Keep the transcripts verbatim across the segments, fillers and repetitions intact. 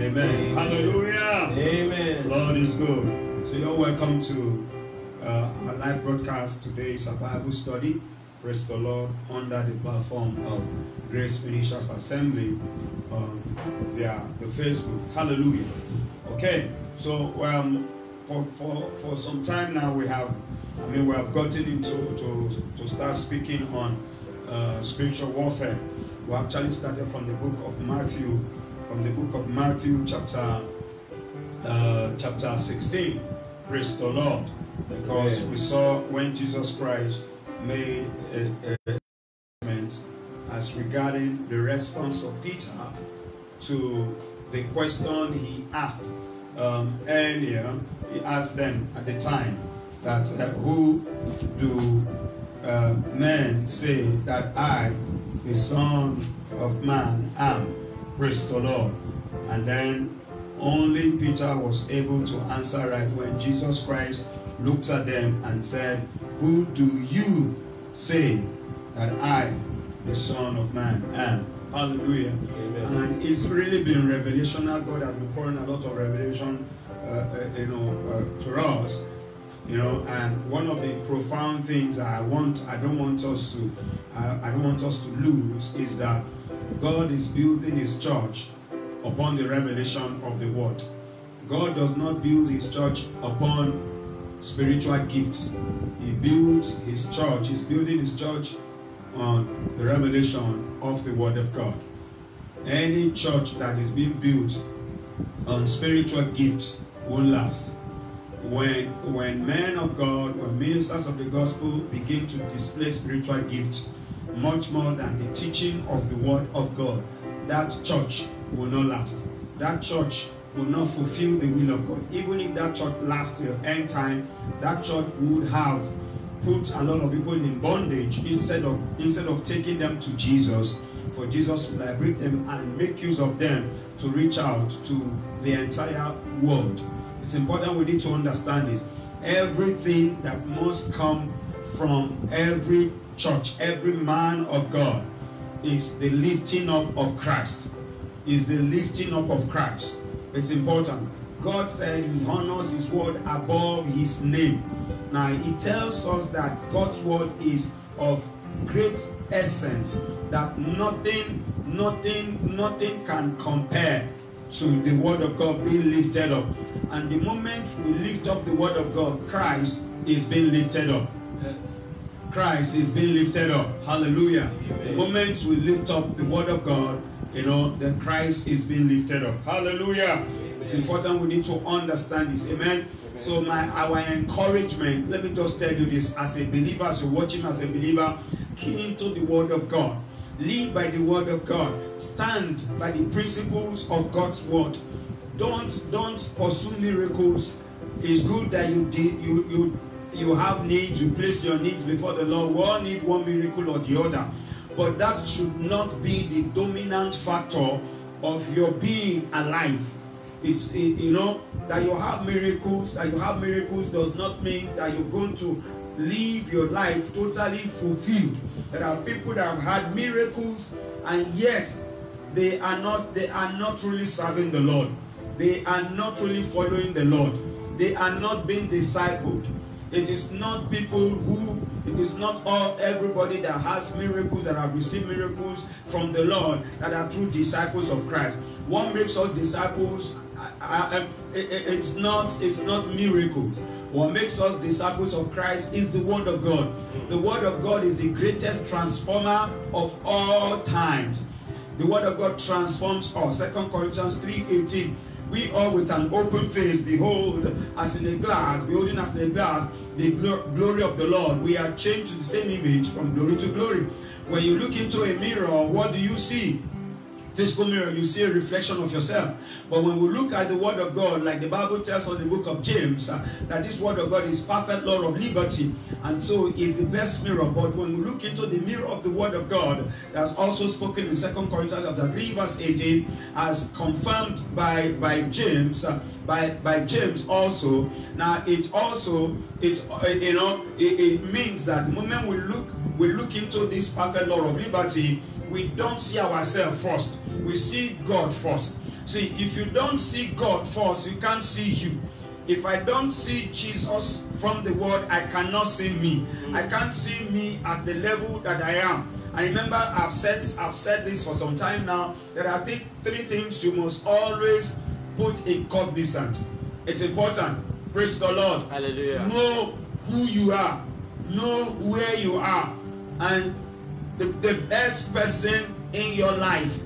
Amen. Hallelujah. Amen. Lord is good. So you're welcome to uh, our live broadcast. Today is a Bible study. Praise the Lord, under the platform of Grace Finishers Assembly on uh, via the Facebook. Hallelujah. Okay, so um, for, for, for some time now we have, I mean, we have gotten into to, to start speaking on uh, spiritual warfare. We actually started from the book of Matthew, from the book of Matthew chapter uh, chapter sixteen. Praise the Lord, because we saw when Jesus Christ made a statement as regarding the response of Peter to the question he asked um, earlier. He asked them at the time that uh, who do uh, men say that I, the Son of Man, am? Praise the Lord. And then only Peter was able to answer right when Jesus Christ looked at them and said, who do you say that I, the Son of Man, am? Hallelujah. Amen. And it's really been revelational. God has been pouring a lot of revelation, uh, uh, you know, uh, to us. You know, and one of the profound things I want, I don't want us to, uh, I don't want us to lose is that God is building His church upon the revelation of the Word. God does not build His church upon spiritual gifts. He builds His church, He's building His church on the revelation of the Word of God. Any church that is being built on spiritual gifts won't last. When, when men of God, when ministers of the gospel begin to display spiritual gifts much more than the teaching of the Word of God, that church will not last. That church will not fulfill the will of God. Even if that church lasts till end time, that church would have put a lot of people in bondage instead of instead of taking them to Jesus, for Jesus will liberate them and make use of them to reach out to the entire world. It's important we need to understand this. Everything that must come from every church, every man of God, is the lifting up of Christ. Is the lifting up of Christ. It's important. God said He honors His word above His name. Now He tells us that God's word is of great essence, that nothing, nothing, nothing can compare to the word of God being lifted up. And the moment we lift up the word of God, Christ is being lifted up. Christ is being lifted up. Hallelujah. Amen. The moment we lift up the word of God, you know, then Christ is being lifted up. Hallelujah. Amen. It's important we need to understand this. Amen. Amen. So my our encouragement, let me just tell you this. As a believer, as you're watching as a believer, key into the word of God. Live by the word of God. Stand by the principles of God's word. Don't don't pursue miracles. It's good that you did you you you have needs, you place your needs before the Lord. We all need one miracle or the other. But that should not be the dominant factor of your being alive. It's, it, you know, that you have miracles, that you have miracles does not mean that you're going to live your life totally fulfilled. There are people that have had miracles and yet they are not, they are not really serving the Lord. They are not really following the Lord. They are not being discipled. It is not people who, it is not all everybody that has miracles, that have received miracles from the Lord, that are true disciples of Christ. What makes all disciples, it's not, it's not miracles. What makes us disciples of Christ is the Word of God. The Word of God is the greatest transformer of all times. The Word of God transforms us. Second Corinthians three eighteen. We all with an open face, behold, as in a glass, beholding as in a glass, the gl glory of the Lord. We are changed to the same image from glory to glory. When you look into a mirror, what do you see? Physical mirror, you see a reflection of yourself. But when we look at the Word of God, like the Bible tells us in the book of James, uh, that this Word of God is perfect law of liberty, and so is the best mirror. But when we look into the mirror of the Word of God, that's also spoken in Second Corinthians chapter three, verse eighteen, as confirmed by by James, uh, by by James also. Now it also it uh, you know it, it means that the moment we look we look into this perfect law of liberty, we don't see ourselves first. We see God first. See, if you don't see God first, you can't see you. If I don't see Jesus from the word, I cannot see me. I can't see me at the level that I am. I remember I've said, I've said this for some time now. There are th three things you must always put in cognizance. It's important. Praise the Lord. Hallelujah. Know who you are. Know where you are. And the, the best person in your life.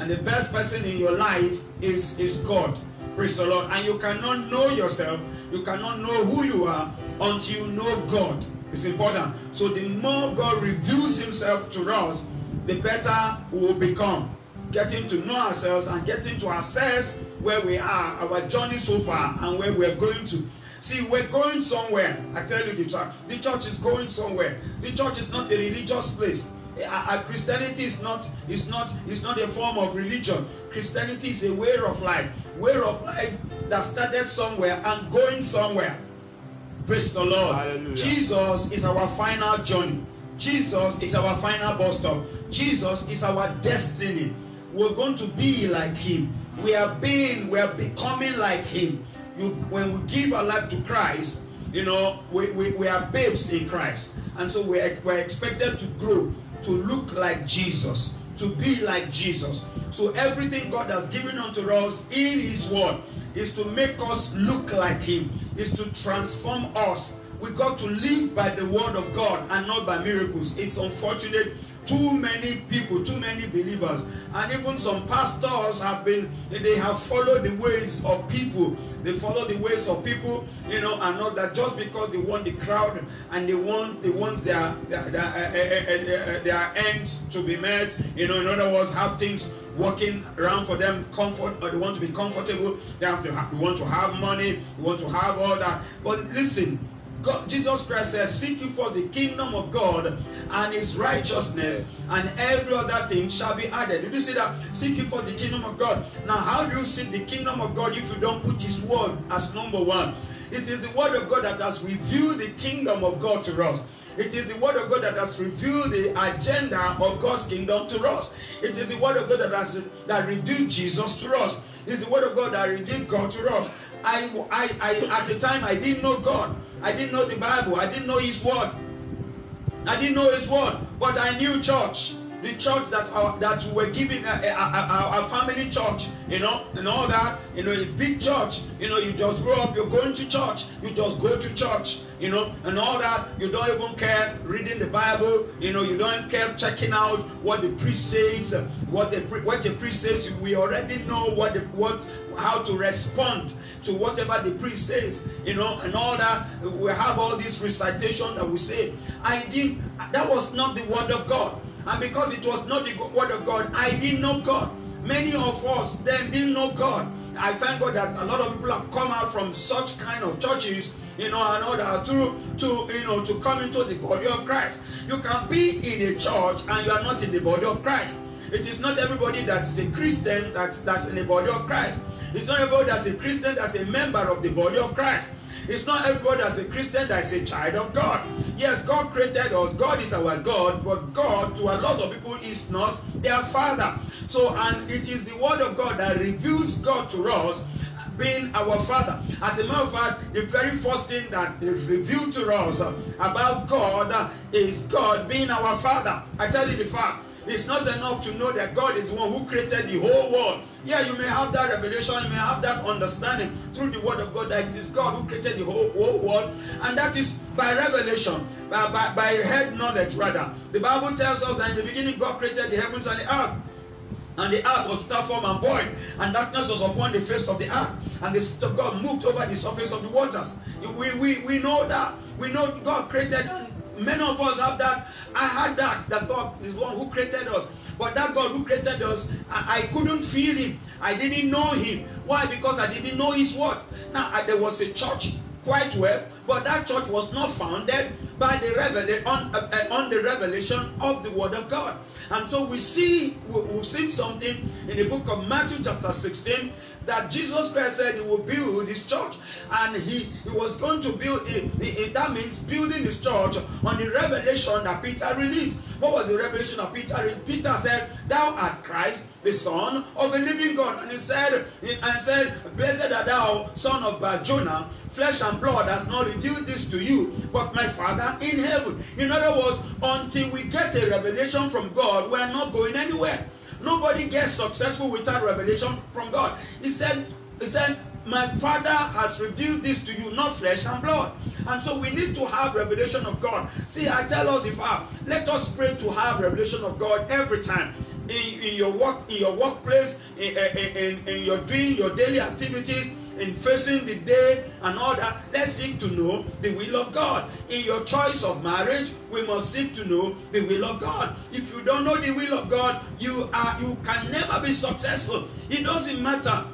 And the best person in your life is, is God. Praise the Lord. And you cannot know yourself. You cannot know who you are until you know God. It's important. So the more God reveals himself to us, the better we will become. Getting to know ourselves and getting to assess where we are, our journey so far, and where we're going to. See, we're going somewhere. I tell you the truth. The church is going somewhere. The church is not a religious place. Our Christianity is not, is not, is not a form of religion. Christianity is a way of life. Way of life that started somewhere and going somewhere. Praise the Lord. Hallelujah. Jesus is our final journey. Jesus is our final bus stop. Jesus is our destiny. We're going to be like him. We are being, we are becoming like him. You, when we give our life to Christ, you know, we, we, we are babes in Christ. And so we're, we're expected to grow, to look like Jesus, to be like Jesus. So everything God has given unto us in his word is to make us look like him, is to transform us. We got to live by the word of God and not by miracles. It's unfortunate. Too many people, too many believers, and even some pastors have been, they have followed the ways of people. They follow the ways of people, you know, and not that just because they want the crowd and they want, they want their, their, their, their, their ends to be met, you know, in other words, have things working around for them, comfort, or they want to be comfortable, they have to have, they want to have money, they want to have all that. But listen, God, Jesus Christ says, seek you for the kingdom of God and his righteousness, and every other thing shall be added. Did you see that? Seek you for the kingdom of God. Now, how do you seek the kingdom of God if you don't put his word as number one? It is the word of God that has revealed the kingdom of God to us. It is the word of God that has revealed the agenda of God's kingdom to us. It is the word of God that has that revealed Jesus to us. It is the word of God that revealed God to us. I, I, I, at the time, I didn't know God. I didn't know the Bible. I didn't know his word. I didn't know his word. But I knew church. The church that uh, that we were given, a, a, a, a family church, you know, and all that. You know, a big church. You know, you just grow up, you're going to church. You just go to church, you know, and all that. You don't even care reading the Bible. You know, you don't care checking out what the priest says, what the, what the priest says. We already know what the, what, how to respond to whatever the priest says, you know, and all that. We have all this recitation that we say. I didn't, that was not the word of God. And because it was not the word of God, I didn't know God. Many of us then didn't know God. I thank God that a lot of people have come out from such kind of churches, you know, and all that, to, to, you know, to come into the body of Christ. You can be in a church and you are not in the body of Christ. It is not everybody that is a Christian that, that's in the body of Christ. It's not everybody that's a Christian that's a member of the body of Christ. It's not everybody that's a Christian that's a child of God. Yes, God created us. God is our God. But God, to a lot of people, is not their Father. So, and it is the word of God that reveals God to us being our Father. As a matter of fact, the very first thing that is revealed to us about God is God being our Father. I tell you the fact. It's not enough to know that God is one who created the whole world. Yeah, you may have that revelation, you may have that understanding through the word of God that it is God who created the whole, whole world. And that is by revelation, by, by, by head knowledge rather. The Bible tells us that in the beginning God created the heavens and the earth. And the earth was without form and void, and darkness was upon the face of the earth. And the Spirit of God moved over the surface of the waters. We, we, we know that. We know God created. Many of us have that. I had that, that God is one who created us. But that God who created us, I, I couldn't feel him. I didn't know him. Why? Because I didn't know his word. Now, I, there was a church quite well, but that church was not founded by the revelation on, uh, uh, on the revelation of the Word of God. And so we see, we've seen something in the book of Matthew chapter sixteen, that Jesus Christ said he will build his church, and he, he was going to build it, it. That means building his church on the revelation that Peter released. What was the revelation that Peter? Peter said, "Thou art Christ, the Son of the living God." And he said, and said, "Blessed art thou, son of Barjona. Flesh and blood has not revealed this to you, but my Father in heaven." In other words, until we get a revelation from God, we're not going anywhere. Nobody gets successful without revelation from God. He said, he said, "My Father has revealed this to you, not flesh and blood." And so we need to have revelation of God. See, I tell us, if I, let us pray to have revelation of God every time. In, in your work, in your workplace, in, in, in your doing your daily activities, in facing the day and all that, let's seek to know the will of God. In your choice of marriage, we must seek to know the will of God. If you don't know the will of God, you are you can never be successful. It doesn't matter.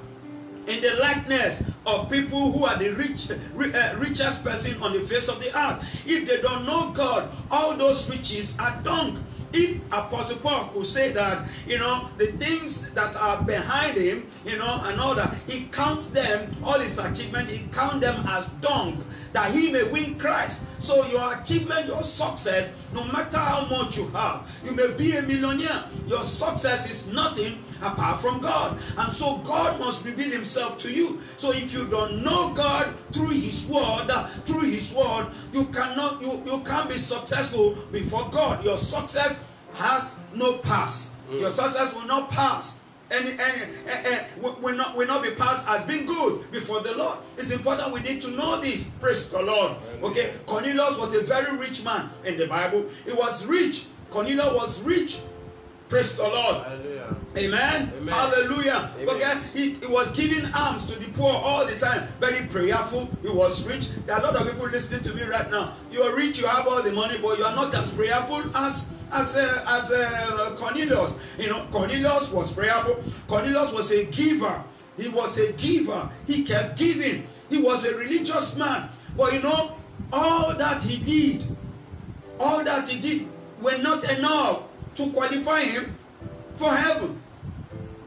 In the likeness of people who are the rich, uh, richest person on the face of the earth, if they don't know God, all those riches are dung. If Apostle Paul could say that, you know, the things that are behind him, you know, and all that, he counts them, all his achievement, he counts them as dung, that he may win Christ. So your achievement, your success, no matter how much you have, you may be a millionaire, your success is nothing apart from God. And so God must reveal himself to you. So if you don't know God through his word, through his word, you cannot, you, you can't be successful before God. Your success has no pass. Mm. Your success will not pass. And, and, and, and will not, will not be passed as being good before the Lord. It's important we need to know this. Praise the Lord. Okay. Cornelius was a very rich man in the Bible. He was rich. Cornelius was rich. Praise the Lord. Hallelujah. Amen. Amen. Hallelujah. Amen. Okay. He, he was giving alms to the poor all the time. Very prayerful. He was rich. There are a lot of people listening to me right now. You are rich, you have all the money, but you are not as prayerful as as uh, as uh, Cornelius. You know, Cornelius was prayerful. Cornelius was a giver. He was a giver. He kept giving. He was a religious man. But you know, all that he did, all that he did were not enough to qualify him for heaven.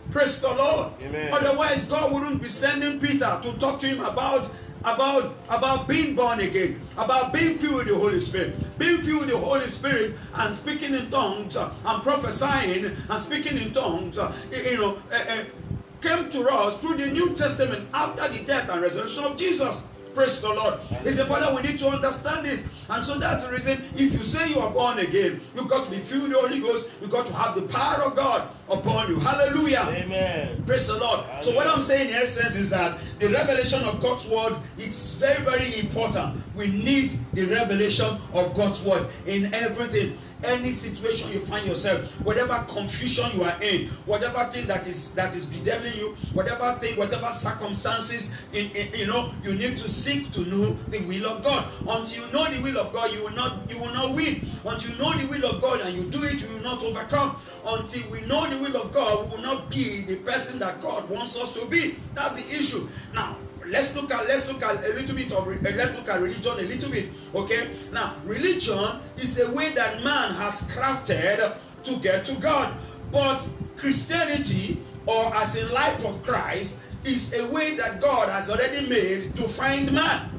Praise the Lord. Amen. Otherwise, God wouldn't be sending Peter to talk to him about about about being born again, about being filled with the Holy Spirit, being filled with the Holy Spirit and speaking in tongues uh, and prophesying and speaking in tongues. Uh, you know, uh, uh, came to us through the New Testament after the death and resurrection of Jesus. Praise the Lord. It's important we need to understand this. And so that's the reason, if you say you are born again, you've got to be filled with the Holy Ghost. You've got to have the power of God upon you. Hallelujah. Amen. Praise the Lord. Hallelujah. So what I'm saying in essence is that the revelation of God's word, it's very, very important. We need the revelation of God's word in everything. Any situation you find yourself, whatever confusion you are in, whatever thing that is that is bedeviling you, whatever thing, whatever circumstances, in, in, you know, you need to seek to know the will of God. Until you know the will of God, you will not you will not win. Until you know the will of God and you do it, you will not overcome. Until we know the will of God, we will not be the person that God wants us to be. That's the issue. Now, let's look at let's look at a little bit of let's look at religion a little bit. Okay, now religion is a way that man has crafted to get to God, but Christianity, or as in life of Christ, is a way that God has already made to find man,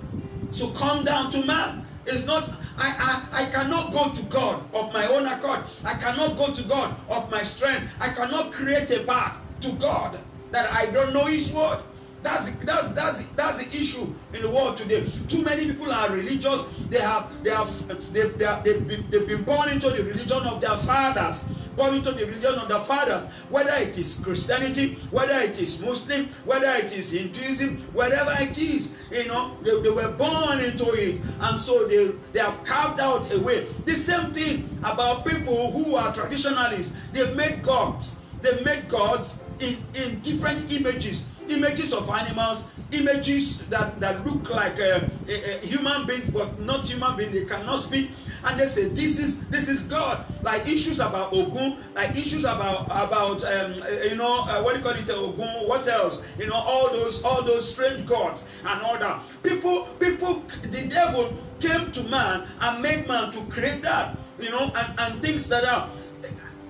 to come down to man. It's not. I, I, I cannot go to God of my own accord. I cannot go to God of my strength. I cannot create a path to God that I don't know his word. That's that's that's that's the issue in the world today. Too many people are religious. They have they have they they have, they've, been, they've been born into the religion of their fathers, born into the religion of their fathers. Whether it is Christianity, whether it is Muslim, whether it is Hinduism, whatever it is, you know, they, they were born into it, and so they they have carved out a way. The same thing about people who are traditionalists. They've made gods. They've made gods in, in different images, images of animals, images that, that look like uh, a, a human beings, but not human beings, they cannot speak. And they say, this is this is God. Like issues about Ogun, like issues about about um, you know uh, what do you call it, Ogun? What else? You know, all those all those strange gods and all that. People, people, the devil came to man and made man to create that, you know, and and things that are,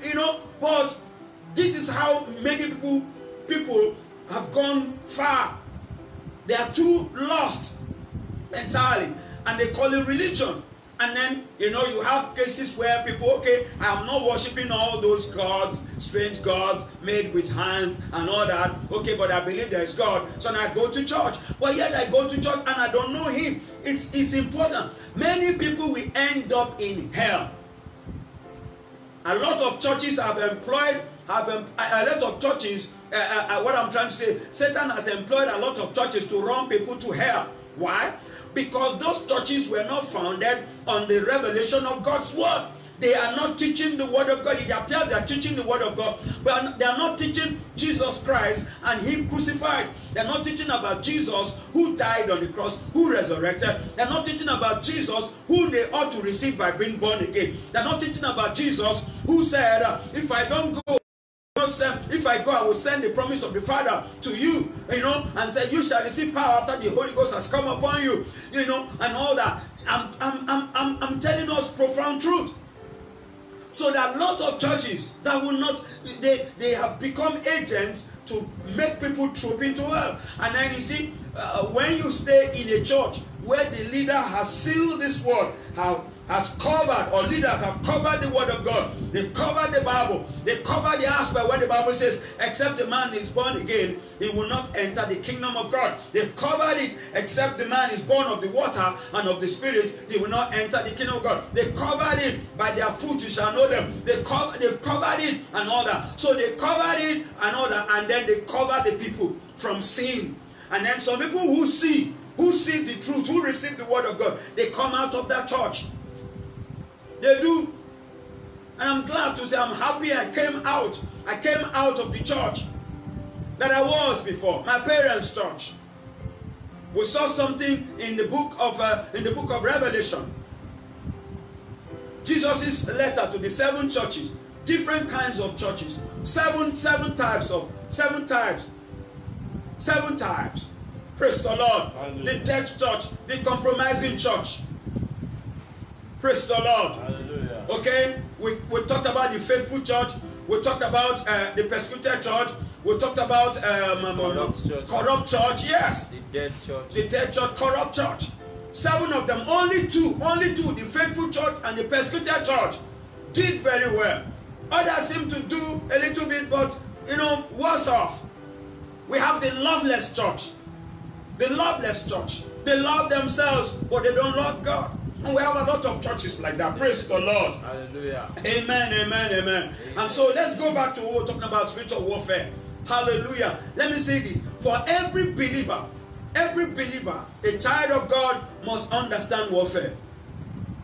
you know. But this is how many people people have gone far. They are too lost entirely, and they call it religion. And then, you know, you have cases where people, okay, I'm not worshiping all those gods, strange gods made with hands and all that. Okay, but I believe there is God. So now I go to church. But yet I go to church and I don't know him. It's, it's important. Many people will end up in hell. A lot of churches have employed, have em a lot of churches, uh, uh, what I'm trying to say, Satan has employed a lot of churches to run people to hell. Why? Because those churches were not founded on the revelation of God's word. They are not teaching the word of God. It appears they are teaching the word of God, but they are not teaching Jesus Christ and him crucified. They are not teaching about Jesus who died on the cross, who resurrected. They are not teaching about Jesus who they ought to receive by being born again. They are not teaching about Jesus who said, if I don't go, if I go, I will send the promise of the Father to you, you know, and say, you shall receive power after the Holy Ghost has come upon you, you know, and all that. I'm, I'm, I'm, I'm, I'm telling us profound truth. So there are a lot of churches that will not, they, they have become agents to make people troop into hell. And then you see, uh, when you stay in a church where the leader has sealed this word, how has covered, or leaders have covered the word of God. They've covered the Bible. They cover the aspect where the Bible says, except a man is born again, he will not enter the kingdom of God. They've covered it, except the man is born of the water and of the Spirit, he will not enter the kingdom of God. They covered it, by their fruit you shall know them. They cover, they've covered it and all that. So they covered it and all that, and then they cover the people from sin. And then some people who see, who see the truth, who receive the word of God, they come out of that church. They do. And I'm glad to say I'm happy I came out. I came out of the church that I was before, my parents' church. We saw something in the book of, uh, in the book of Revelation. Jesus' letter to the seven churches, different kinds of churches, seven, seven types of, seven types, seven types. Praise the Lord. Hallelujah. The dead church, the compromising church. Praise the Lord. Hallelujah. Okay, we, we talked about the faithful church. We talked about uh, the persecuted church. We talked about um, corrupt, um, church. corrupt church. Yes. The dead church. The dead church, corrupt church. Seven of them, only two, only two, the faithful church and the persecuted church, did very well. Others seem to do a little bit, but, you know, worse off. We have the loveless church. The loveless church. They love themselves, but they don't love God. And we have a lot of churches like that. Praise the Lord. Hallelujah. Amen, amen, amen, amen. And so let's go back to what we're talking about, spiritual warfare. Hallelujah. Let me say this. For every believer, every believer, a child of God must understand warfare.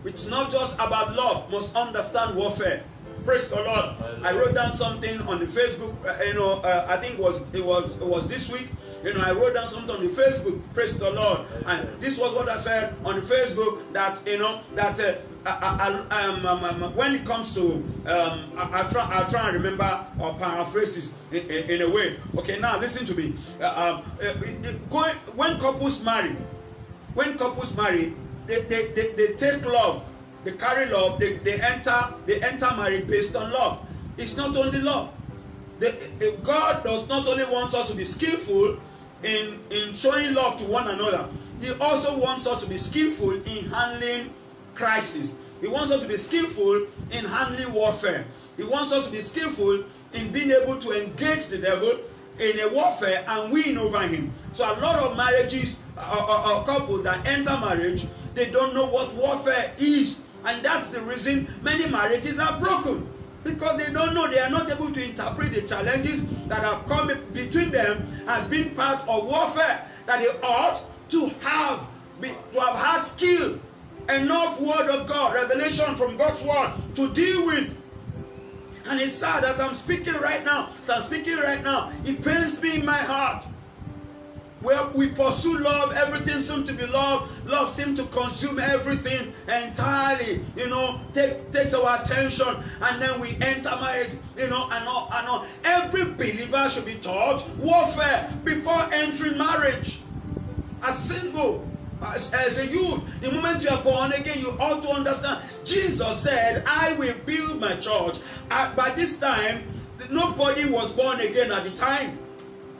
It's not just about love, must understand warfare. Praise the Lord. Hallelujah. I wrote down something on the Facebook, uh, you know, uh, I think it was, it, was, it was this week. You know, I wrote down something on the Facebook. Praise the Lord. And this was what I said on the Facebook, that, you know, that uh, I, I, um, um, um, when it comes to, um, I, I try, I try and remember or paraphrases in, in, in a way. Okay, now listen to me. Uh, um, uh, going, when couples marry, when couples marry, they, they, they, they take love, they carry love, they, they enter, they enter marriage based on love. It's not only love. The, God does not only want us to be skillful in, in showing love to one another. He also wants us to be skillful in handling crisis. He wants us to be skillful in handling warfare. He wants us to be skillful in being able to engage the devil in a warfare and win over him. So a lot of marriages or, or, or couples that enter marriage, they don't know what warfare is. And that's the reason many marriages are broken. Because they don't know, they are not able to interpret the challenges that have come between them as being part of warfare, that they ought to have, to have had skill, enough word of God, revelation from God's word to deal with. And it's sad as I'm speaking right now, as I'm speaking right now, it pains me in my heart. Where we pursue love, everything seems to be love. Love seems to consume everything entirely, you know, take, takes our attention, and then we enter marriage, you know, and all, and all. Every believer should be taught warfare before entering marriage. As single, as, as a youth, the moment you are born again, you ought to understand. Jesus said, I will build my church. I, by this time, nobody was born again at the time.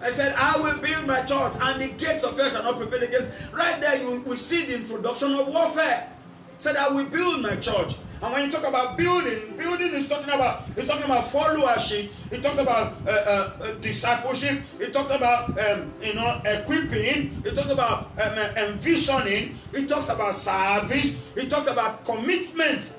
I said, I will build my church, and the gates of hell shall not prevail against. Right there, you will see the introduction of warfare. It said, I will build my church. And when you talk about building, building is talking about, it's talking about followership. It talks about uh, uh, discipleship. It talks about um, you know, equipping. It talks about um, envisioning. It talks about service. It talks about commitment.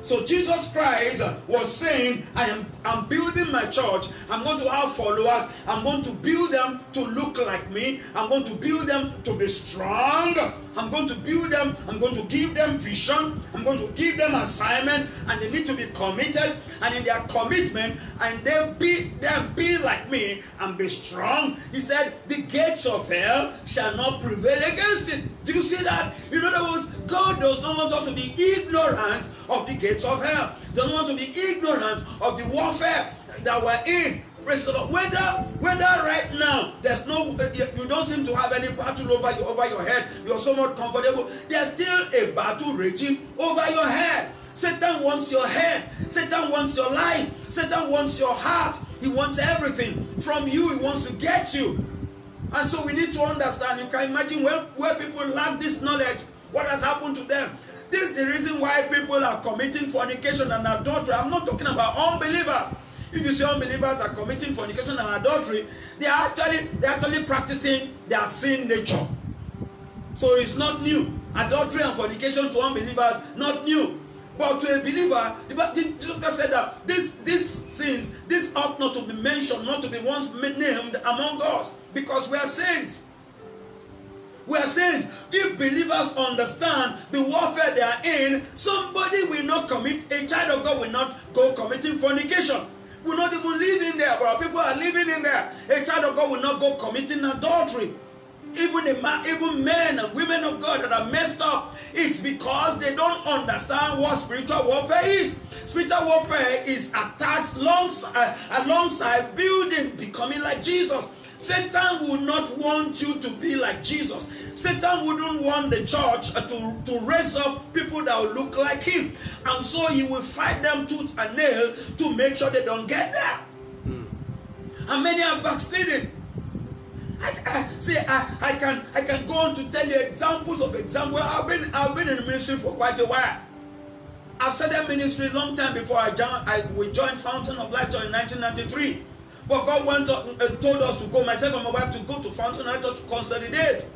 So Jesus Christ was saying, I am I'm building my church. I'm going to have followers. I'm going to build them to look like me. I'm going to build them to be strong. I'm going to build them. I'm going to give them vision. I'm going to give them assignment. And they need to be committed. And in their commitment, and them be, them be like me and be strong. He said, the gates of hell shall not prevail against it. Do you see that? In other words, God does not want us to be ignorant of the gates of hell. He doesn't want to be ignorant of the warfare that we're in. Praise the Lord. Whether, whether right now there's no, you don't seem to have any battle over you, over your head. You're somewhat comfortable. There's still a battle raging over your head. Satan wants your head. Satan wants your life. Satan wants your heart. He wants everything from you. He wants to get you. And so we need to understand. You can imagine where, where people lack this knowledge, what has happened to them. This is the reason why people are committing fornication and adultery. I'm not talking about unbelievers. If you see unbelievers are committing fornication and adultery, they are actually, they are actually practicing their sin nature. So it's not new. Adultery and fornication to unbelievers, not new. But to a believer, Jesus said that this, these sins, this ought not to be mentioned, not to be once named among us, because we are saints. We are saints. If believers understand the warfare they are in, somebody will not commit, a child of God will not go committing fornication. Will not even live in there, but people are living in there. A child of God will not go committing adultery. Even, the man, even men and women of God that are messed up, it's because they don't understand what spiritual warfare is. Spiritual warfare is attached alongside, alongside building, becoming like Jesus. Satan will not want you to be like Jesus. Satan wouldn't want the church to, to raise up people that will look like him. And so he will fight them tooth and nail to make sure they don't get there. Mm. And many are backsliding. I, I see, I, I can I can go on to tell you examples of examples. I've been I've been in ministry for quite a while. I've started ministry a long time before I joined I we joined Fountain of Life in nineteen ninety-three. But God went up, uh, told us to go, myself and my wife, to go to Fountain Light to consolidate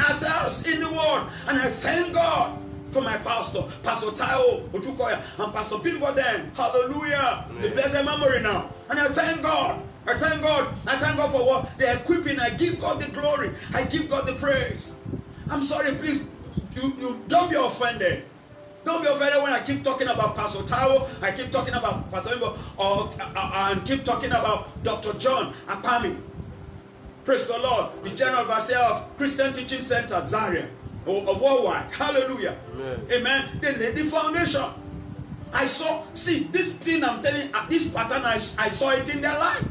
ourselves in the world. And I thank God for my pastor, Pastor Taiwo Odukoya, and Pastor Pimbo then. Hallelujah. Amen. The blessed memory now. And I thank God. I thank God. I thank God for what they're equipping. I give God the glory. I give God the praise. I'm sorry, please. You, you don't be offended. Don't be offended when I keep talking about Pastor Taiwo, I keep talking about Pastor Pimbo, or and keep talking about Doctor John Apami. Praise the Lord, the General Overseer of Christian Teaching Center Zaria, or, or worldwide. Hallelujah. Amen. Amen. They laid the foundation. I saw, see, this thing I'm telling you, this pattern, I, I saw it in their life.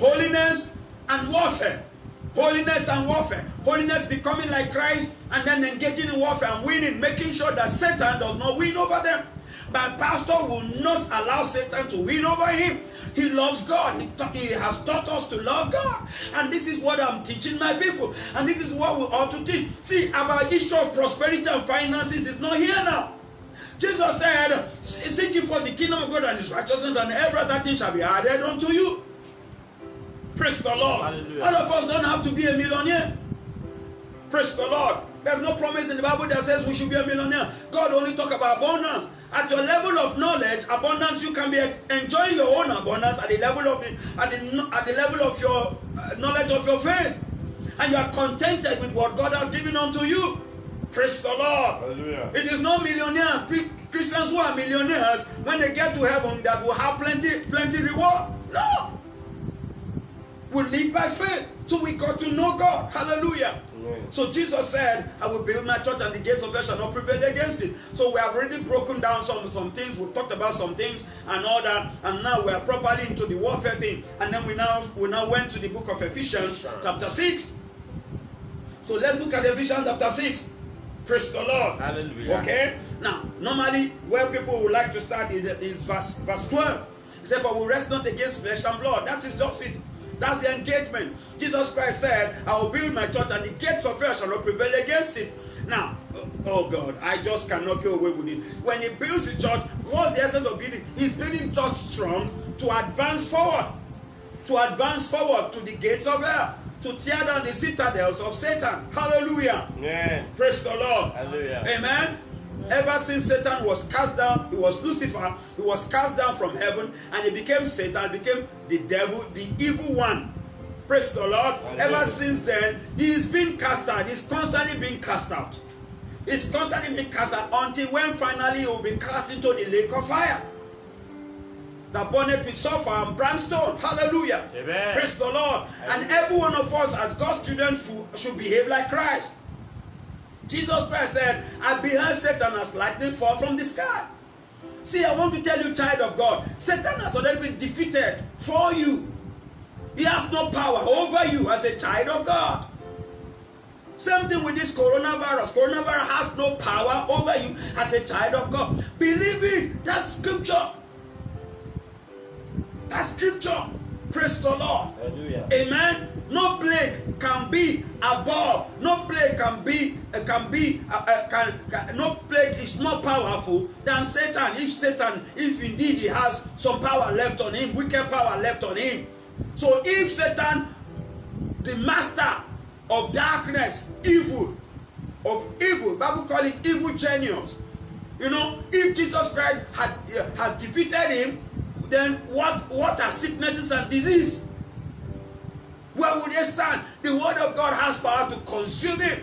Holiness and warfare. Holiness and warfare. Holiness, becoming like Christ, and then engaging in warfare and winning, making sure that Satan does not win over them. But pastor will not allow Satan to win over him. He loves God. He, he has taught us to love God. And this is what I'm teaching my people. And this is what we ought to teach. See, our issue of prosperity and finances is not here now. Jesus said, seek ye for the kingdom of God and his righteousness, and every other thing shall be added unto you. Praise the Lord. Hallelujah. All of us don't have to be a millionaire. Praise the Lord. There's no promise in the Bible that says we should be a millionaire. God only talks about abundance. At your level of knowledge, abundance, you can be enjoying your own abundance at the level of the, at the, at the level of your knowledge of your faith. And you are contented with what God has given unto you. Praise the Lord. Hallelujah. It is no millionaire. Christians who are millionaires, when they get to heaven, that will have plenty, plenty reward. No. We live by faith. So we got to know God. Hallelujah. Amen. So Jesus said, I will build my church and the gates of hell shall not prevail against it. So we have already broken down some, some things. We've talked about some things and all that. And now we are properly into the warfare thing. And then we now, we now went to the book of Ephesians chapter six. So let's look at Ephesians chapter six. Praise the Lord. Hallelujah. Okay. Now, normally where people would like to start is, is verse, verse twelve. He said, for we wrestle not against flesh and blood. That is just it. That's the engagement. Jesus Christ said, I will build my church and the gates of hell shall not prevail against it. Now, oh God, I just cannot get away with it. When he builds the church, what's the essence of building? He's building church strong to advance forward. To advance forward to the gates of hell. To tear down the citadels of Satan. Hallelujah. Amen. Praise the Lord. Hallelujah. Amen. Ever since Satan was cast down, he was Lucifer, he was cast down from heaven, and he became Satan, became the devil, the evil one. Praise the Lord. Hallelujah. Ever since then, he's been cast out. He's constantly being cast out. He's constantly being cast out until when finally he will be cast into the lake of fire that burneth with sulfur and brimstone. Hallelujah. Amen. Praise the Lord. Amen. And every one of us as God's children should, should behave like Christ. Jesus Christ said, I beheld Satan as lightning fall from the sky. See, I want to tell you, child of God, Satan has already been defeated for you. He has no power over you as a child of God. Same thing with this coronavirus. Coronavirus has no power over you as a child of God. Believe it. That's scripture. That's scripture. Praise the Lord. Hallelujah. Amen. No plague can be above. No plague can be uh, can be uh, uh, can, can. No plague is more powerful than Satan. If Satan, if indeed he has some power left on him, wicked power left on him. So if Satan, the master of darkness, evil, of evil, Bible call it evil genius. You know, if Jesus Christ had uh, has defeated him, then what what are sicknesses and disease? Where would they stand? The word of God has power to consume it.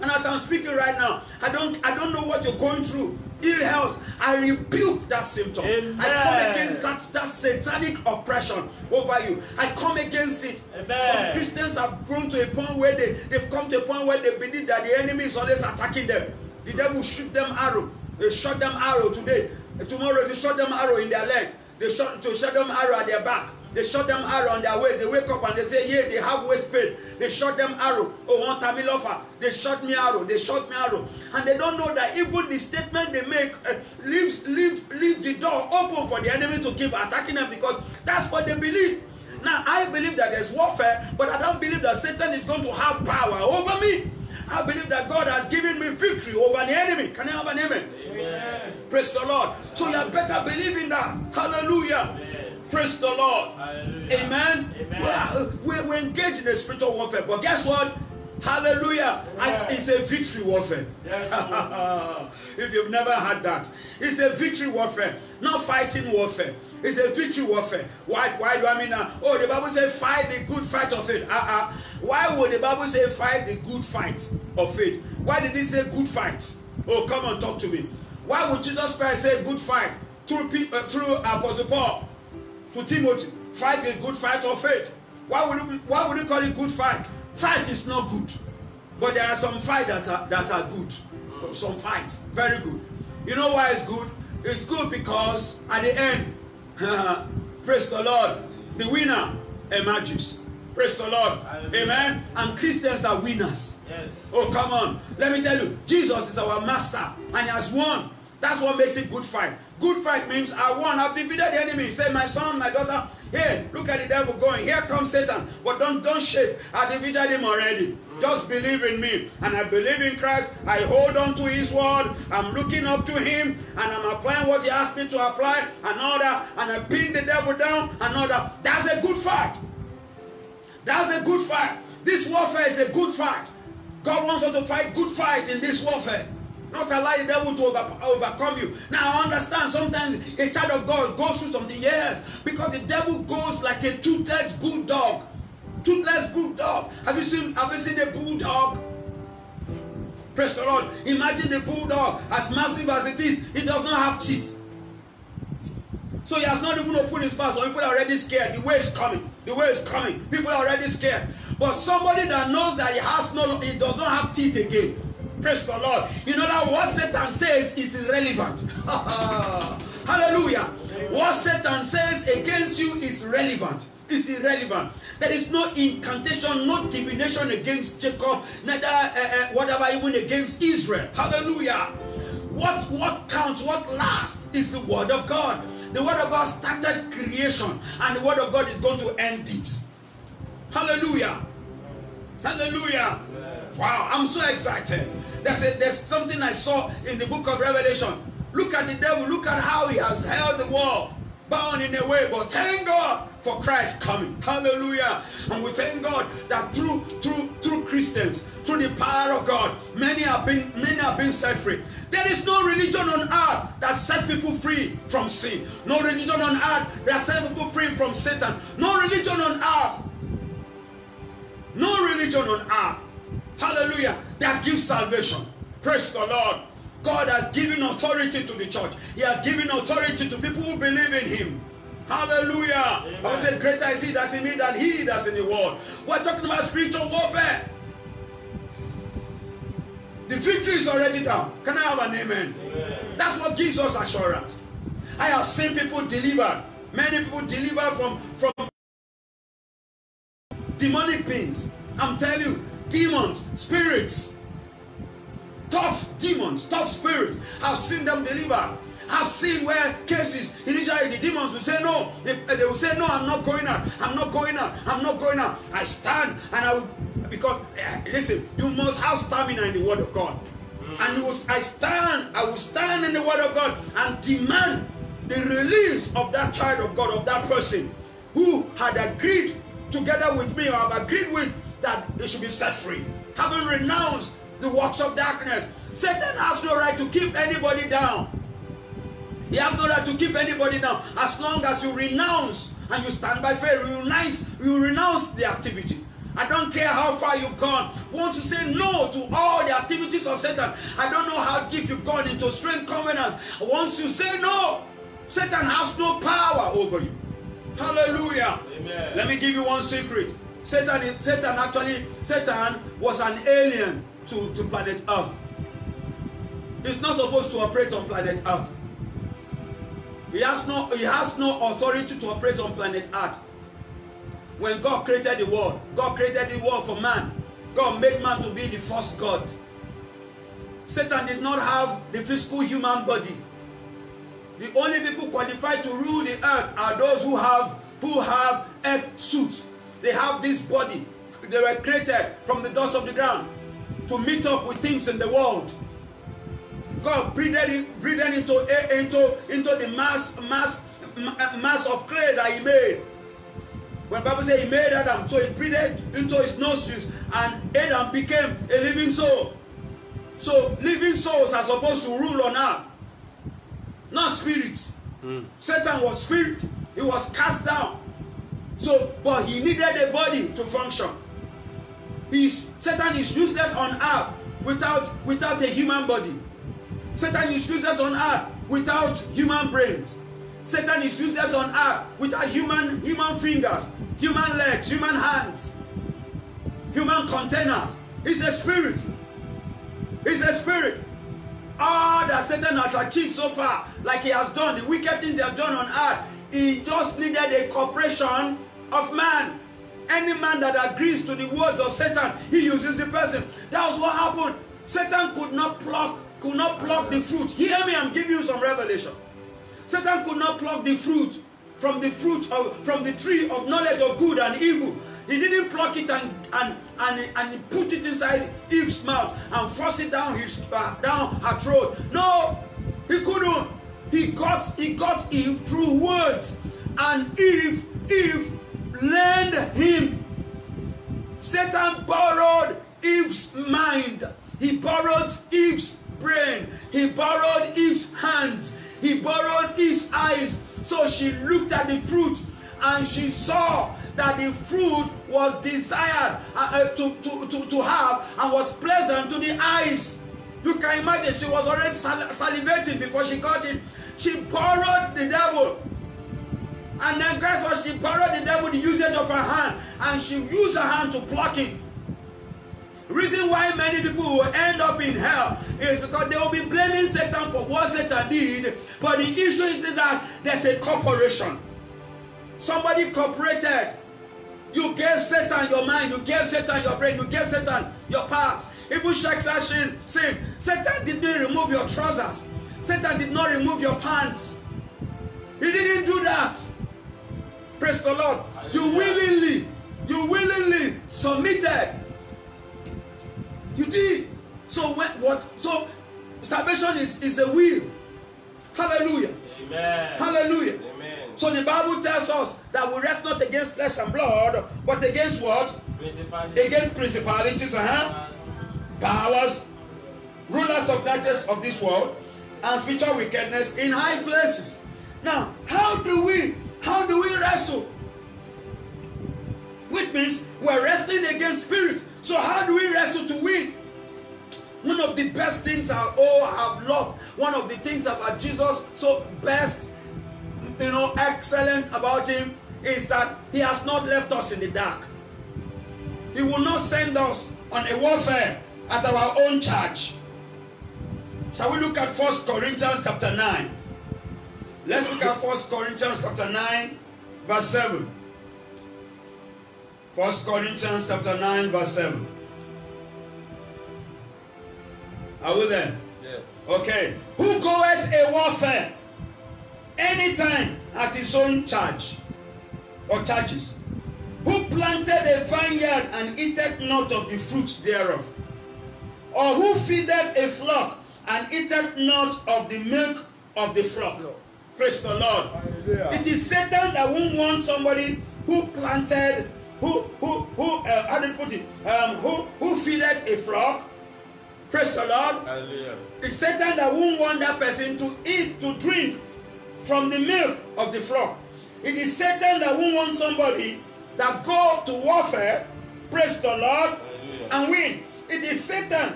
And as I'm speaking right now, I don't, I don't know what you're going through. Ill health. I rebuke that symptom. Amen. I come against that, that satanic oppression over you. I come against it. Amen. Some Christians have grown to a point where they, they've come to a point where they believe that the enemy is always attacking them. The devil shoot them arrow. They shot them arrow today. Tomorrow they shot them arrow in their leg. They shot, to shot them arrow at their back. They shot them arrow on their waist. They wake up and they say, yeah, they have waist pain. They shot them arrow. Oh, one time lover. They shot me arrow. They shot me arrow. And they don't know that even the statement they make uh, leaves, leaves, leaves the door open for the enemy to keep attacking them because that's what they believe. Now, I believe that there's warfare, but I don't believe that Satan is going to have power over me. I believe that God has given me victory over the enemy. Can I have an amen? Amen. Praise the Lord. So you had better believe in that. Hallelujah. Amen. Praise the Lord. Hallelujah. Amen. Amen. We are, we're, we're engaged in a spiritual warfare. But guess what? Hallelujah. I, it's a victory warfare. Yes, if you've never had that. It's a victory warfare. Not fighting warfare. It's a victory warfare. Why, why do I mean that? Oh, the Bible says fight the good fight of faith. Uh-uh. Why would the Bible say fight the good fight of faith? Why did it say good fight? Oh, come on, talk to me. Why would Jesus Christ say good fight through, uh, through Apostle Paul? To Timothy, fight the good fight of faith. Why would you, why would you call it good fight? Fight is not good, but there are some fights that are that are good. Some fights, very good. You know why it's good? It's good because at the end, praise the Lord, the winner emerges. Praise the Lord, amen. And Christians are winners. Yes. Oh come on, let me tell you, Jesus is our master, and he has won. That's what makes it good fight. Good fight means I won. I've defeated the enemy. Say, my son, my daughter, hey, look at the devil going. Here comes Satan. But don't, don't shake. I defeated him already. Mm. Just believe in me. And I believe in Christ. I hold on to his word. I'm looking up to him. And I'm applying what he asked me to apply. And all that. And I pin the devil down. And all that. That's a good fight. That's a good fight. This warfare is a good fight. God wants us to fight good fight in this warfare. Not allow the devil to over, overcome you. Now I understand sometimes a child of God goes through something, yes, because the devil goes like a toothless bulldog. Toothless bulldog. Have you seen have you seen a bulldog? Praise the Lord. Imagine the bulldog, as massive as it is, it does not have teeth. So he has not even opened his mouth. So people are already scared. The way is coming. The way is coming. People are already scared. But somebody that knows that he has no, he does not have teeth again. Praise the Lord. You know that what Satan says is irrelevant. Hallelujah. What Satan says against you is relevant. It's irrelevant. There is no incantation, no divination against Jacob, neither uh, uh, whatever, even against Israel. Hallelujah. What, what counts, what lasts is the word of God. The word of God started creation, and the word of God is going to end it. Hallelujah. Hallelujah. Wow, I'm so excited. There's, a, there's something I saw in the book of Revelation. Look at the devil. Look at how he has held the world bound in a way. But thank God for Christ coming. Hallelujah. And we thank God that through through through Christians, through the power of God, many have been many have been set free. There is no religion on earth that sets people free from sin. No religion on earth that sets people free from Satan. No religion on earth. No religion on earth. Hallelujah. That gives salvation. Praise the Lord. God has given authority to the church. He has given authority to people who believe in him. Hallelujah. Amen. I said, greater is he that's in me than he that's in the world. We're talking about spiritual warfare. The victory is already down. Can I have an amen? Amen. That's what gives us assurance. I have seen people delivered. Many people delivered from, from demonic things. I'm telling you, demons, spirits. Tough demons, tough spirits. I've seen them delivered. I've seen where cases, initially the demons will say no. They, they will say, no, I'm not going out. I'm not going out. I'm not going out. I stand and I will, because, listen, you must have stamina in the word of God. And will, I stand, I will stand in the word of God and demand the release of that child of God, of that person who had agreed together with me, or have agreed with, that they should be set free. Having renounced the works of darkness. Satan has no right to keep anybody down. He has no right to keep anybody down. As long as you renounce and you stand by faith, you renounce, you renounce the activity. I don't care how far you've gone. Once you say no to all the activities of Satan, I don't know how deep you've gone into strange covenants. Once you say no, Satan has no power over you. Hallelujah. Amen. Let me give you one secret. Satan, Satan actually, Satan was an alien To, to planet Earth. He's not supposed to operate on planet Earth. He has no, he has no authority to operate on planet Earth. When God created the world, God created the world for man. God made man to be the first God. Satan did not have the physical human body. The only people qualified to rule the earth are those who have who have earth suits. They have this body. They were created from the dust of the ground to meet up with things in the world. God breathed, in, breathed into, into, into the mass, mass, mass of clay that he made. When the Bible says he made Adam, so he breathed into his nostrils and Adam became a living soul. So living souls are supposed to rule on earth, not spirits. Mm. Satan was spirit, he was cast down. So, but he needed a body to function. Is, Satan is useless on earth without, without a human body. Satan is useless on earth without human brains. Satan is useless on earth without human, human fingers, human legs, human hands, human containers. He's a spirit. He's a spirit. All that Satan has achieved so far, like he has done, the wicked things he has done on earth, he just needed a cooperation of man. Any man that agrees to the words of Satan, he uses the person. That was what happened. Satan could not pluck, could not pluck the fruit. Hear me, I'm giving you some revelation. Satan could not pluck the fruit from the fruit of from the tree of knowledge of good and evil. He didn't pluck it and and and, and put it inside Eve's mouth and force it down his uh, down her throat. No, he couldn't. He got he got Eve through words, and Eve Eve. lend him. Satan borrowed Eve's mind. He borrowed Eve's brain. He borrowed Eve's hands. He borrowed Eve's eyes. So she looked at the fruit and she saw that the fruit was desired uh, to, to, to, to have and was pleasant to the eyes. You can imagine she was already sal salivating before she got it. She borrowed the devil. And then guess what? She borrowed the devil the usage of her hand. And she used her hand to pluck it. Reason why many people will end up in hell is because they will be blaming Satan for what Satan did. But the issue is that there's a corporation. Somebody cooperated. You gave Satan your mind. You gave Satan your brain. You gave Satan your parts. Even Shakespeare said, Satan didn't remove your trousers. Satan did not remove your pants. He didn't do that. Praise the Lord. You willingly, you willingly submitted. You did. So when, what? So salvation is, is a will. Hallelujah. Amen. Hallelujah. Amen. So the Bible tells us that we rest not against flesh and blood, but against what? Principalities. Against principalities, uh-huh. powers, rulers of darkness of this world, and spiritual wickedness in high places. Now, how do we, how do we wrestle? Which means we're wrestling against spirits. So how do we wrestle to win? One of the best things I oh have loved, one of the things about Jesus, so best, you know, excellent about him is that he has not left us in the dark. He will not send us on a warfare at our own charge. Shall we look at First Corinthians chapter nine? Let's look at First Corinthians chapter nine, verse seven. First Corinthians chapter nine, verse seven. Are we there? Yes. Okay. Who goeth a warfare anytime at his own charge or charges? Who planted a vineyard and eateth not of the fruit thereof? Or who feedeth a flock and eateth not of the milk of the flock? No. Praise the Lord. Hallelujah. It is Satan that won't want somebody who planted, who, who, who, uh, how did you put it? Um, who, who feedeth a flock? Praise the Lord. Hallelujah. It's Satan that won't want that person to eat, to drink from the milk of the flock. It is Satan that won't want somebody that go to warfare, praise the Lord, Hallelujah. And win. It is Satan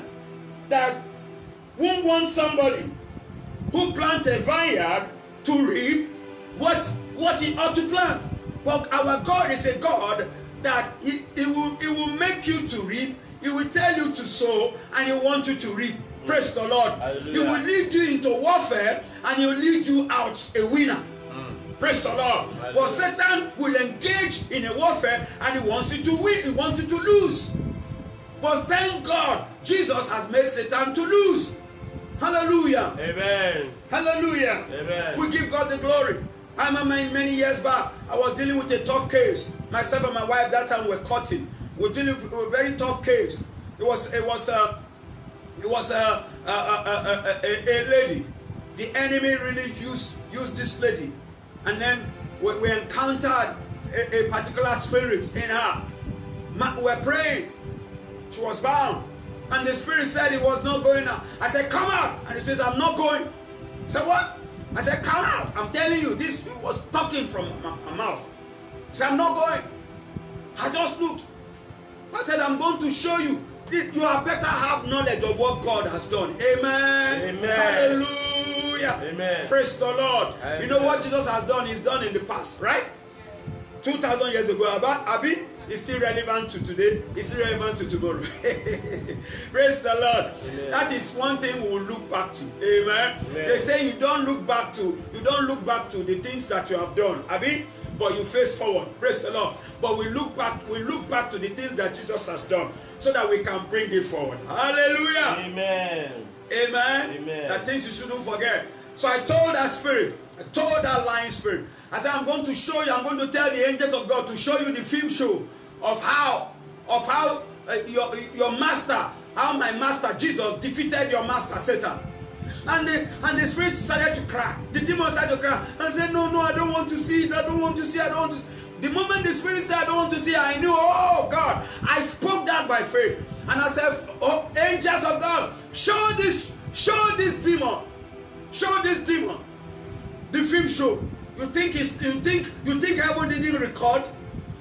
that won't want somebody who plants a vineyard to reap what, what he ought to plant. But our God is a God that he, he, will, he will make you to reap, he will tell you to sow, and he wants you to reap. Praise the Lord. Hallelujah. He will lead you into warfare, and he will lead you out a winner. Mm. Praise the Lord. Hallelujah. But Satan will engage in a warfare, and he wants you to win, he wants you to lose. But thank God, Jesus has made Satan to lose. Hallelujah. Amen. Hallelujah. Amen. We give God the glory. I remember many years back, I was dealing with a tough case. Myself and my wife that time were cutting. We were dealing with a very tough case. It was, it was, uh, it was uh, uh, uh, uh, a, a lady. The enemy really used, used this lady. And then we, we encountered a, a particular spirit in her. We were praying. She was bound. And the spirit said it was not going out. I said, come out. And the spirit said, I'm not going. I said, what? I said, come out. I'm telling you, this was talking from my, my mouth. He said, I'm not going. I just looked. I said, I'm going to show you. This, you have better have knowledge of what God has done. Amen. Amen. Hallelujah. Amen. Praise the Lord. Amen. You know what Jesus has done? He's done in the past, right? two thousand years ago, Abi, it's still relevant to today. It's still relevant to tomorrow. Praise the Lord. Amen. That is one thing we will look back to. Amen. Amen. They say you don't look back to, you don't look back to the things that you have done, Abi, but you face forward. Praise the Lord. But we look back, we look back to the things that Jesus has done, so that we can bring it forward. Hallelujah. Amen. Amen. Amen. The things you shouldn't forget. So I told that spirit, I told that lying spirit, I said, I'm going to show you, I'm going to tell the angels of God to show you the film show of how, of how uh, your, your master, how my master Jesus defeated your master Satan. And the, and the spirit started to cry. The demon started to cry. I said, no, no, I don't want to see it. I don't want to see it. I don't want to see it. The moment the spirit said, I don't want to see it, I knew, oh God, I spoke that by faith. And I said, oh, angels of God, show this, show this demon. Show this demon. The film show. You think it's, you think you think heaven didn't record?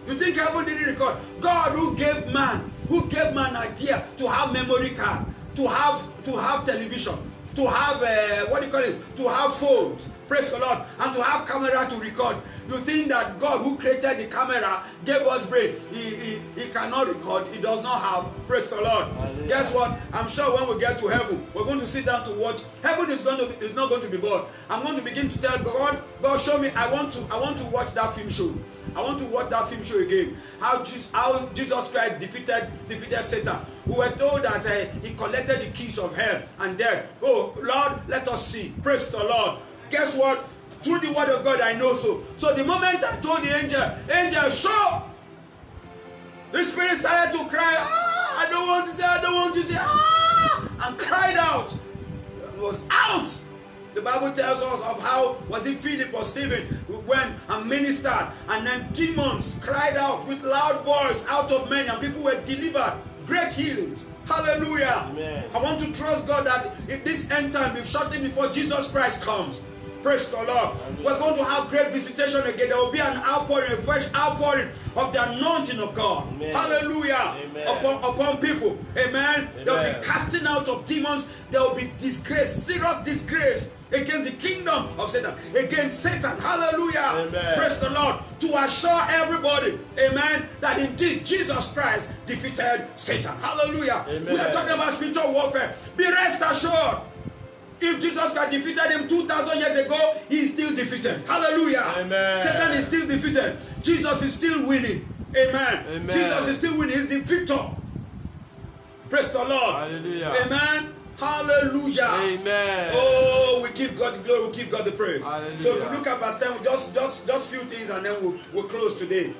You think heaven didn't record? God who gave man, who gave man idea to have memory card, to have to have television, to have uh, what do you call it, to have phones, praise the Lord, and to have camera to record. You think that God who created the camera gave us brain? He, he, he cannot record, he does not have, praise the Lord. Hallelujah. Guess what? I'm sure when we get to heaven, we're going to sit down to watch. Heaven is going to be, is not going to be bored. I'm going to begin to tell God, God, show me, I want to, I want to watch that film show. I want to watch that film show again. How Jesus, how Jesus Christ defeated defeated Satan. We were told that uh, he collected the keys of hell and death. Oh Lord, let us see. Praise the Lord. Guess what? Through the word of God, I know so. So the moment I told the angel, angel, show, the spirit started to cry. Ah, I don't want to say. I don't want to say. Ah, and cried out. It was out. The Bible tells us of how was it Philip or Stephen went and ministered, and then demons cried out with loud voice out of men, and people were delivered. Great healings. Hallelujah. Amen. I want to trust God that in this end time, if shortly before Jesus Christ comes, praise the Lord, amen, we're going to have great visitation again. There will be an outpouring, a fresh outpouring of the anointing of God. Amen. Hallelujah. Amen. Upon, upon people. Amen. Amen. There will be casting out of demons. There will be disgrace, serious disgrace against the kingdom of Satan, against Satan. Hallelujah. Amen. Praise the Lord. To assure everybody, amen, that indeed Jesus Christ defeated Satan. Hallelujah. Amen. We are talking about spiritual warfare. Be rest assured, if Jesus Christ defeated him two thousand years ago, he is still defeated. Hallelujah. Amen. Satan is still defeated. Jesus is still winning. Amen. Amen. Jesus is still winning. He's the victor. Praise the Lord. Hallelujah. Amen. Hallelujah. Amen. Oh, we give God the glory, we give God the praise. Hallelujah. So if you look at verse ten, just just just few things and then we'll, we'll close today.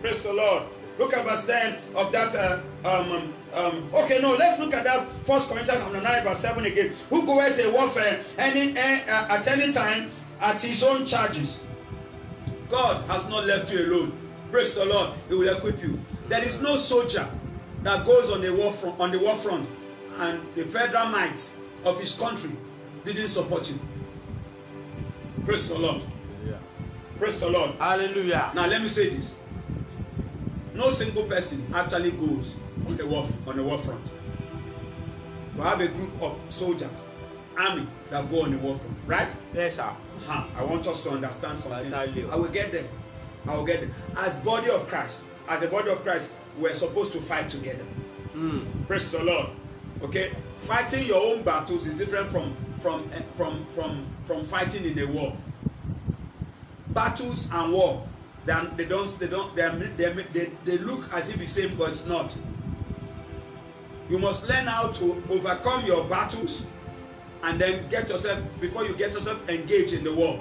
Praise the Lord. Look at verse ten of that. Uh, um, um, okay, no, let's look at that First Corinthians nine verse seven again. Who goeth to warfare any, uh, at any time at his own charges? God has not left you alone. Praise the Lord. He will equip you. There is no soldier that goes on the war front, on the war front, and the federal might of his country didn't support him. Praise the Lord. Hallelujah. Praise the Lord. Hallelujah. Now let me say this. No single person actually goes on the war, on the war front. We have a group of soldiers, army, that go on the war front, right? Yes, sir. Uh-huh. I want us to understand something. I will get there. I will get there. As body of Christ, as a body of Christ, we're supposed to fight together. Mm. Praise the Lord. Okay, fighting your own battles is different from from from from from fighting in a war. Battles and war, then they don't they don't they, they they they look as if it's the same, but it's not. You must learn how to overcome your battles, and then get yourself before you get yourself engaged in the war.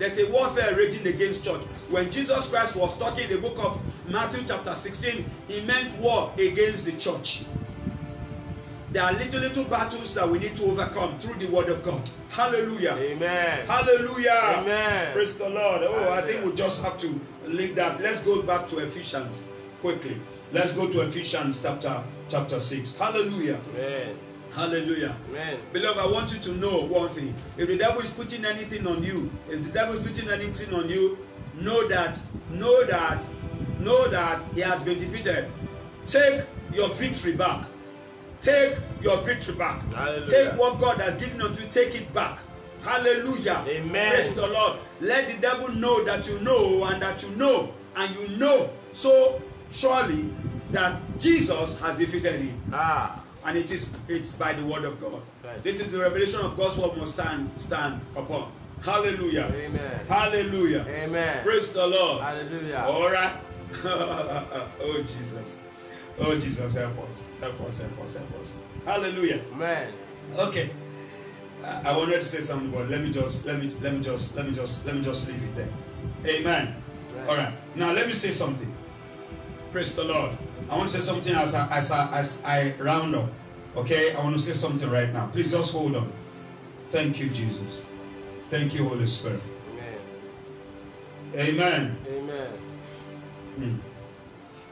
There's a warfare raging against church. When Jesus Christ was talking in the book of Matthew chapter sixteen, he meant war against the church. There are little, little battles that we need to overcome through the word of God. Hallelujah. Amen. Hallelujah. Amen. Praise the Lord. Oh, amen. I think we just have to leave that. Let's go back to Ephesians quickly. Let's go to Ephesians chapter, chapter six. Hallelujah. Amen. Hallelujah. Amen. Beloved, I want you to know one thing. If the devil is putting anything on you, if the devil is putting anything on you, know that, know that, know that he has been defeated. Take your victory back. Take your victory back. Hallelujah. Take what God has given unto you, take it back. Hallelujah. Amen. Praise the Lord. Let the devil know that you know, and that you know, and you know so surely that Jesus has defeated him. Ah. And it is it's by the word of God. Right. This is the revelation of God's word must stand stand upon. Hallelujah. Amen. Hallelujah. Amen. Praise the Lord. Hallelujah. All right. Oh Jesus. Oh, Jesus, help us. Help us, help us, help us. Hallelujah. Amen. Okay. I, I wanted to say something, but let me just, let me, let me just, let me just, let me just leave it there. Amen. Amen. All right. Now, let me say something. Praise the Lord. I want to say something as I, as I, as I round up. Okay? I want to say something right now. Please just hold on. Thank you, Jesus. Thank you, Holy Spirit. Amen. Amen. Amen. Mm.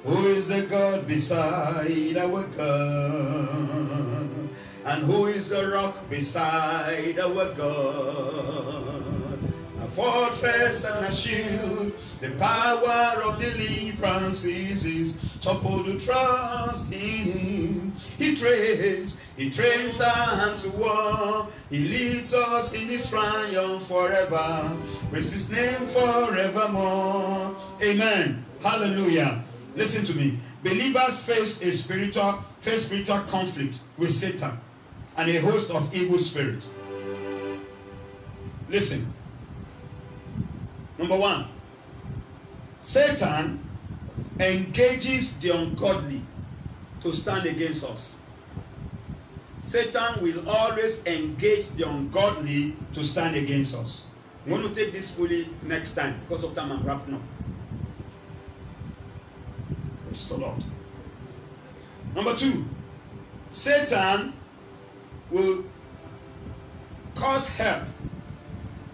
Who is the God beside our God? And who is the rock beside our God? A fortress and a shield, the power of deliverance is his. So put your trust in him. He trains, he trains our hands to war. He leads us in his triumph forever. Praise his name forevermore. Amen. Hallelujah. Listen to me. Believers face a spiritual, face spiritual conflict with Satan and a host of evil spirits. Listen. Number one, Satan engages the ungodly to stand against us. Satan will always engage the ungodly to stand against us. I'm going to take this fully next time because of time I'm wrapping up. Praise the Lord. Number two, Satan will cause help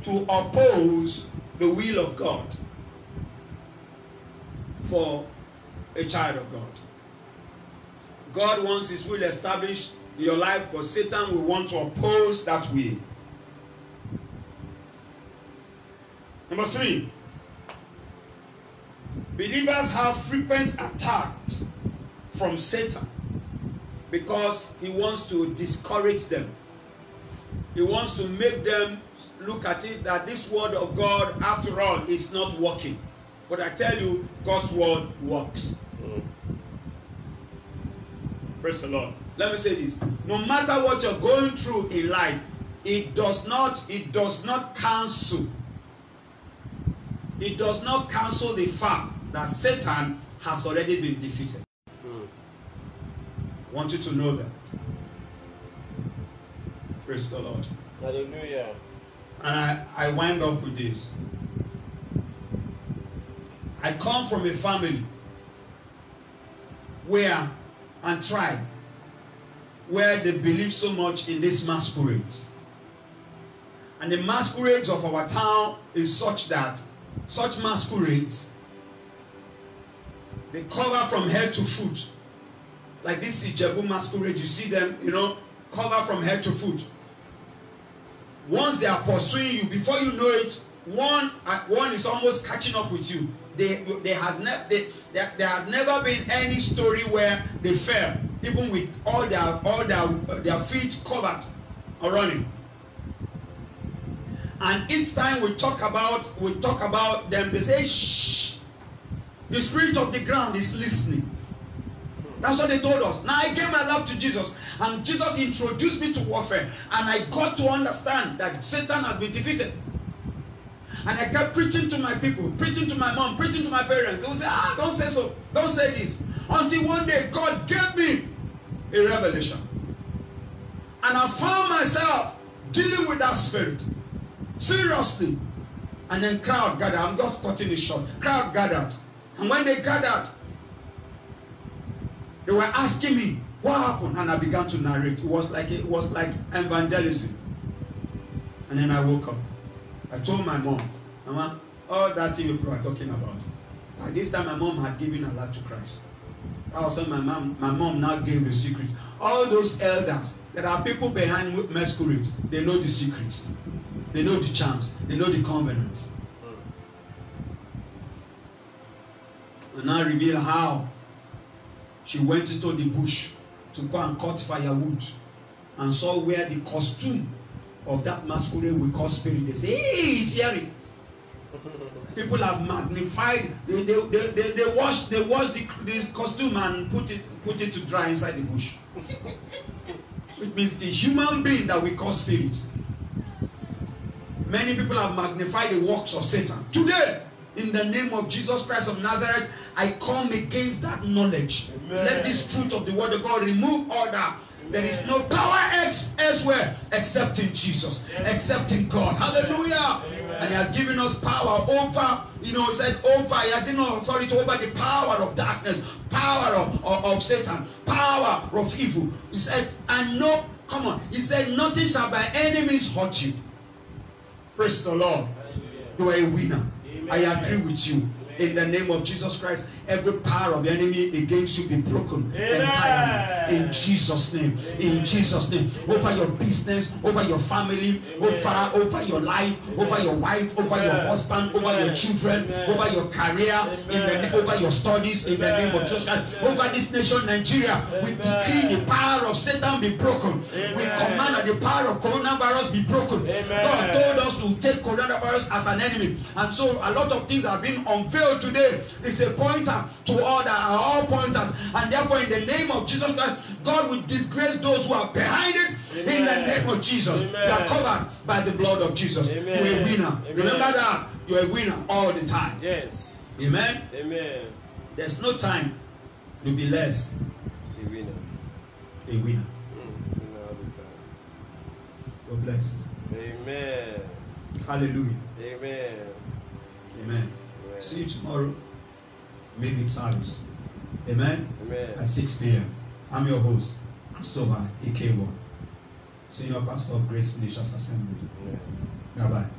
to oppose the will of God for a child of God. God wants his will established in your life, but Satan will want to oppose that will. Number three, believers have frequent attacks from Satan because he wants to discourage them. He wants to make them look at it that this word of God, after all, is not working. But I tell you, God's word works. Mm. Praise the Lord. Let me say this. No matter what you're going through in life, it does not, it does not cancel. It does not cancel the fact that Satan has already been defeated. Mm. I want you to know that. Praise the Lord. Hallelujah. And I, I wind up with this. I come from a family where and tribe where they believe so much in these masquerades. And the masquerades of our town is such that such masquerades, they cover from head to foot. Like this Ijebu masquerade, you see them, you know, cover from head to foot. Once they are pursuing you, before you know it, one, one is almost catching up with you. They, they had ne they, they, there has never been any story where they fell, even with all their, all their, their feet covered or running. And each time we talk about, we talk about them, they say, shh, the spirit of the ground is listening. That's what they told us. Now I gave my love to Jesus, and Jesus introduced me to warfare, and I got to understand that Satan has been defeated. And I kept preaching to my people, preaching to my mom, preaching to my parents. They would say, ah, don't say so, don't say this. Until one day, God gave me a revelation. And I found myself dealing with that spirit. Seriously. And then crowd gathered. I'm just cutting it short. Crowd gathered. And when they gathered, they were asking me, what happened? And I began to narrate. It was like, it was like evangelism. And then I woke up. I told my mom, Mama, all that thing you people are talking about. By this time, my mom had given her life to Christ. Also, my mom, my mom now gave the secret. All those elders, there are people behind masquerades. They know the secrets. They know the charms. They know the covenants. And I reveal how she went into the bush to go and cut firewood and saw where the costume of that masquerade we call spirit. They say, hey, he's hearing. People have magnified. They they they they, they wash they wash the, the costume and put it put it to dry inside the bush. It means the human being that we call spirit. Many people have magnified the works of Satan. Today, in the name of Jesus Christ of Nazareth, I come against that knowledge. Amen. Let this truth of the word of God remove all that. There is no power ex elsewhere except in Jesus, yes. Except in God. Hallelujah. Amen. And he has given us power over, you know, he said over, he has given us authority over the power of darkness, power of, of, of Satan, power of evil. He said, and no, come on, he said, nothing shall by any means hurt you. Praise the Lord. Hallelujah. You are a winner. Amen. I agree with you. In the name of Jesus Christ, every power of the enemy against you be broken entirely. In Jesus' name. In Jesus' name. Over your business, over your family, over, over your life, over your wife, over your husband, over your children, over your career, in the, over your studies, in the name of Jesus Christ. Over this nation, Nigeria, we decree the power of Satan be broken. We command that the power of coronavirus be broken. God told us to take coronavirus as an enemy. And so a lot of things have been unveiled today. It's a pointer to all that are all pointers. And therefore, in the name of Jesus Christ, God will disgrace those who are behind it. Amen. In the name of Jesus. Amen. We are covered by the blood of Jesus. Amen. You're a winner. Amen. Remember that. You're a winner all the time. Yes. Amen. Amen. There's no time to be less. A winner. A winner. Mm, winner all the time. You're blessed. Amen. Hallelujah. Amen. Amen. Amen. See you tomorrow, midweek service. Amen. Amen. At six P M I'm your host, Christopher Ikebuwa, Senior Pastor of Grace Finishers Assembly. Amen. Bye bye.